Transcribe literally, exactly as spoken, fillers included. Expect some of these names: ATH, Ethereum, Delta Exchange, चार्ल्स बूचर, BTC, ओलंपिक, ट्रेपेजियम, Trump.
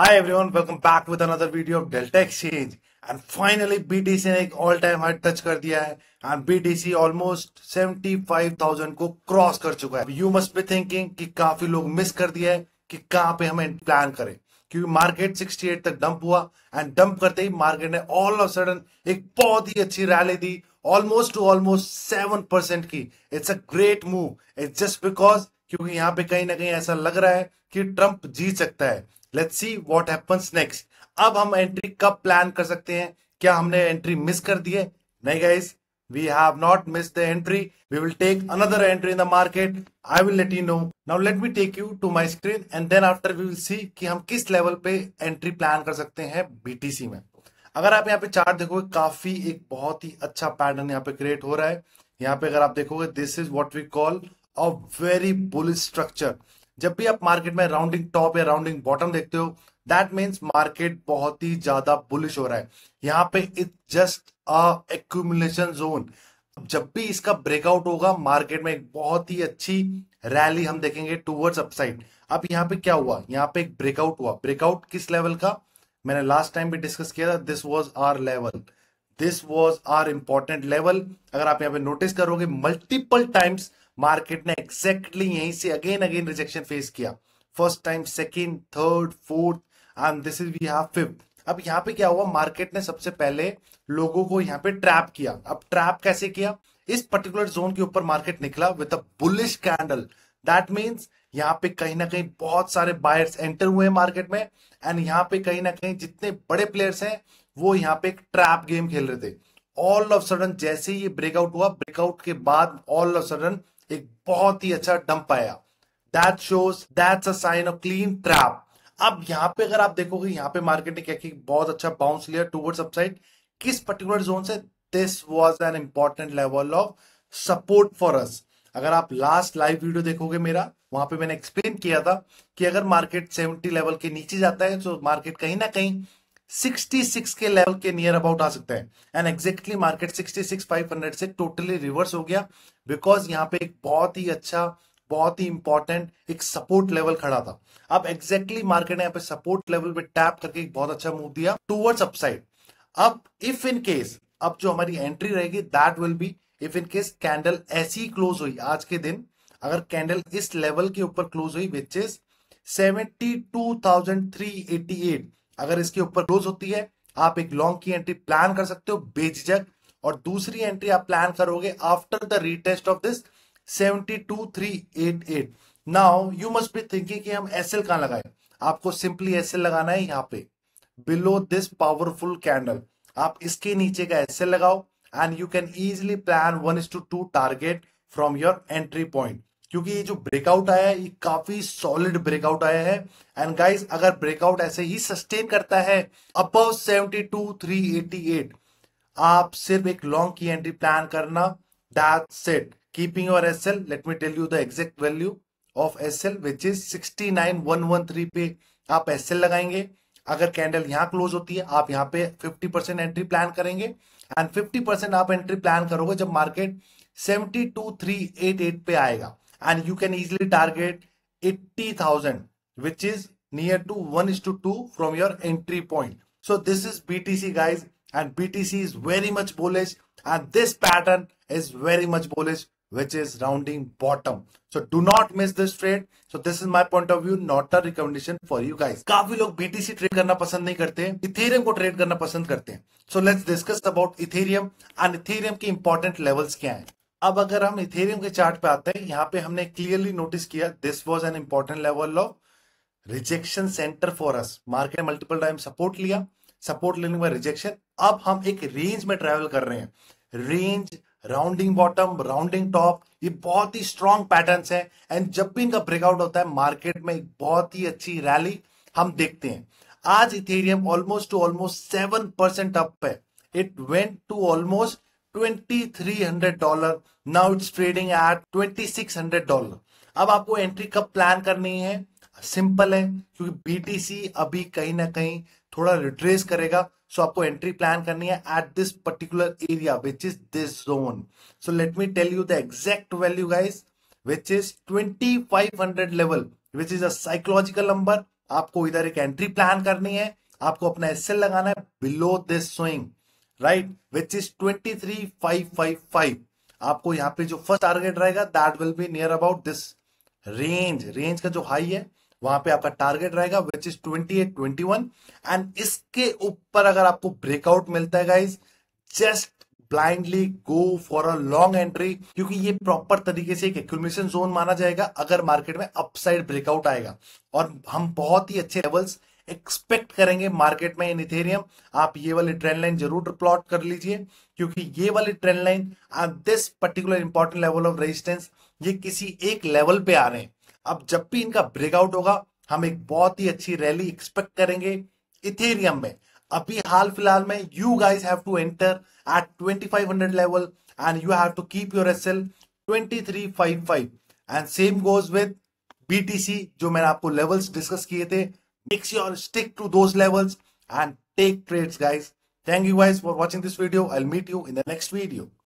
Hi everyone, welcome back with another video of Delta Exchange and finally B T C ने एक all time high touch कर दिया है and B T C almost seventy-five thousand को cross कर चुका है। You must be thinking कि काफी लोग मिस कर दिया है कि कहाँ पे हमें प्लान करें, क्योंकि मार्केट sixty-eight तक डंप हुआ एंड डंप करते ही मार्केट ने ऑल ऑफ सडन एक बहुत ही अच्छी रैली दी, almost to almost seven percent की। It's a great move, it's just because क्योंकि यहाँ पे कहीं ना कहीं ऐसा लग रहा है कि ट्रंप जीत सकता है। Let's see what happens next. अब हम एंट्री कब प्लान कर सकते हैं, क्या हमने एंट्री मिस कर दी है? नहीं guys, we have not miss the entry, we will take another entry in the market, I will let you know. Now let me take you to my screen and then after we will see कि हम किस level पे entry plan कर सकते हैं BTC में। अगर आप यहाँ पे चार्ट देखोगे, काफी एक बहुत ही अच्छा पैटर्न यहाँ पे क्रिएट हो रहा है। यहाँ पे अगर आप देखोगे, this is what we call a very bullish structure. जब भी आप मार्केट में राउंडिंग टॉप या राउंडिंग बॉटम देखते हो, दैट मींस मार्केट बहुत ही ज्यादा बुलिश हो रहा है। यहाँ पे it just a accumulation zone. जब भी इसका ब्रेकआउट होगा, मार्केट में एक बहुत ही अच्छी रैली हम देखेंगे टुवर्ड्स अपसाइड। अब यहाँ पे क्या हुआ, यहाँ पे एक ब्रेकआउट हुआ। ब्रेकआउट किस लेवल का, मैंने लास्ट टाइम भी डिस्कस किया था। This was our level, this was our important level. अगर आप यहाँ पे नोटिस करोगे, मल्टीपल टाइम्स मार्केट ने एक्जैक्टली exactly यहीं से अगेन अगेन रिजेक्शन फेस किया। First time, second, third, fourth and this is we have fifth. अब यहाँ पे क्या हुआ, मार्केट ने सबसे पहले लोगों को यहाँ पे ट्रैप किया। अब ट्रैप कैसे किया, इस पर्टिकुलर जोन के ऊपर मार्केट निकला with a bullish candle. That means यहाँ पे कहीं ना कहीं बहुत सारे बायर्स एंटर हुए हैं मार्केट में एंड यहाँ पे कहीं ना कहीं जितने बड़े प्लेयर्स हैं वो यहाँ पे एक ट्रैप गेम खेल रहे थे। ऑल ऑफ सडन जैसे ही ये ब्रेकआउट हुआ, ब्रेकआउट के बाद ऑल ऑफ सडन एक बहुत ही अच्छा डंप आया। That shows that's a sign of clean trap. अब यहाँ पे अगर आप देखोगे, यहाँ पे मार्केट ने क्या कि बहुत अच्छा बाउंस लिया टुवर्ड्स अपसाइड। किस पर्टिकुलर जोन से, this was an important level of support for us. अगर आप लास्ट लाइव वीडियो देखोगे मेरा, वहां पे मैंने एक्सप्लेन किया था कि अगर मार्केट सेवेंटी लेवल के नीचे जाता है तो मार्केट कहीं ना कहीं सिक्सटी सिक्स के लेवल के नियर अबाउट आ सकता है and exactly market sixty six five hundred से टोटली रिवर्स हो गया, बिकॉज यहाँ पे एक बहुत ही अच्छा, बहुत ही इंपॉर्टेंट एक सपोर्ट लेवल खड़ा था। अब एग्जैक्टली मार्केट ने यहाँ पे सपोर्ट लेवल पे टैप करके एक बहुत अच्छा मूव दिया टूवर्ड्स अपसाइड। अब इफ इन केस, अब जो हमारी एंट्री रहेगी that will be if in case candle ऐसी क्लोज हुई आज के दिन, अगर कैंडल इस लेवल के ऊपर क्लोज हुई which is seventy two thousand three eighty eight, अगर इसके ऊपर क्लोज होती है, आप एक लॉन्ग की एंट्री प्लान कर सकते हो बेझिझक। और दूसरी एंट्री आप प्लान करोगे after the retest of this seventy two three eighty eight. Now you must be thinking कि हम एसएल कहां लगाएं? आपको सिंपली एसएल लगाना है यहाँ पे बिलो दिस पावरफुल कैंडल। आप इसके नीचे का एसएल लगाओ and you can easily plan one is to two target from your entry point, क्योंकि ये जो ब्रेकआउट आया है ये काफी सॉलिड ब्रेकआउट आया है। एंड गाइस, अगर ब्रेकआउट ऐसे ही सस्टेन करता है above seventy two three eighty eight, आप सिर्फ एक लॉन्ग की एंट्री प्लान करना, that's it. Keeping your SL, let me tell you the exact value of SL which is sixty nine one one three पे आप SL लगाएंगे। अगर candle यहाँ क्लोज होती है, आप यहाँ पे फिफ्टी परसेंट एंट्री प्लान करेंगे एंड फिफ्टी परसेंट आप एंट्री प्लान करोगे जब market seventy two three eighty eight पे आएगा and you can easily target eighty thousand which is near to one is to two from your entry point. So this is B T C guys and B T C is very much bullish and this pattern is very much bullish which is rounding bottom. So do not miss this trade. So this is my point of view, not a recommendation for you guys. काफी लोग B T C trade करना पसंद नहीं करते, Ethereum को trade करना पसंद करते हैं। So let's discuss about Ethereum and Ethereum के important levels क्या हैं। अब अगर हम इथेरियम के चार्ट पे आते हैं, यहाँ पे हमने क्लियरली नोटिस किया this was an important level of rejection centre for us. Market multiple time support लिया, सपोर्ट लेने के बाद रिजेक्शन। अब हम एक रेंज में ट्रैवल कर रहे हैं। Range, rounding bottom, rounding top, ये बहुत ही स्ट्रॉन्ग पैटर्न्स हैं एंड जब भी इनका ब्रेकआउट होता है मार्केट में एक बहुत ही अच्छी रैली हम देखते हैं। आज Ethereum almost to almost seven percent up है। It went to almost twenty-three hundred dollars, now it's trading at twenty-six hundred dollars. अब आपको एंट्री कब प्लान करनी है, सिंपल है, क्योंकि बीटीसी अभी कहीं ना कहीं थोड़ा रिट्रेस करेगा, सो आपको एंट्री प्लान करनी है at this particular area which is this zone. So let me tell you the exact value guys which is twenty-five hundred level, which is a psychological number आपको इधर एक एंट्री प्लान करनी है, आपको अपना S L लगाना है below this swing, right, which is twenty three five five five. आपको यहाँ पे जो फर्स्ट टारगेट रहेगा that will be near about this range, range का जो हाई है वहां पे आपका टारगेट रहेगा which is twenty eight twenty one. And इसके ऊपर अगर आपको ब्रेकआउट मिलता है guys, just blindly go for a long entry, क्योंकि ये प्रॉपर तरीके से एक एक्यूमुलेशन जोन माना जाएगा अगर मार्केट में अपसाइड ब्रेकआउट आएगा, और हम बहुत ही अच्छे लेवल्स एक्सपेक्ट करेंगे मार्केट में इन इथेरियम। आप ये वाली ट्रेंड लाइन जरूर प्लॉट कर लीजिए, क्योंकि ये वाली trend line and this particular important level of resistance, ये किसी एक लेवल पे आ रहे हैं। अब जब भी इनका ब्रेकआउट होगा हम एक बहुत ही अच्छी रैली एक्सपेक्ट करेंगे इथेरियम में। अभी हाल फिलहाल में you guys have to enter at twenty five hundred level and you have to keep your S L twenty three five five, and same goes with BTC जो मैंने आपको लेवल्स डिस्कस किए थे। Make sure stick to those levels and take trades, guys. Thank you guys for watching this video. I'll meet you in the next video.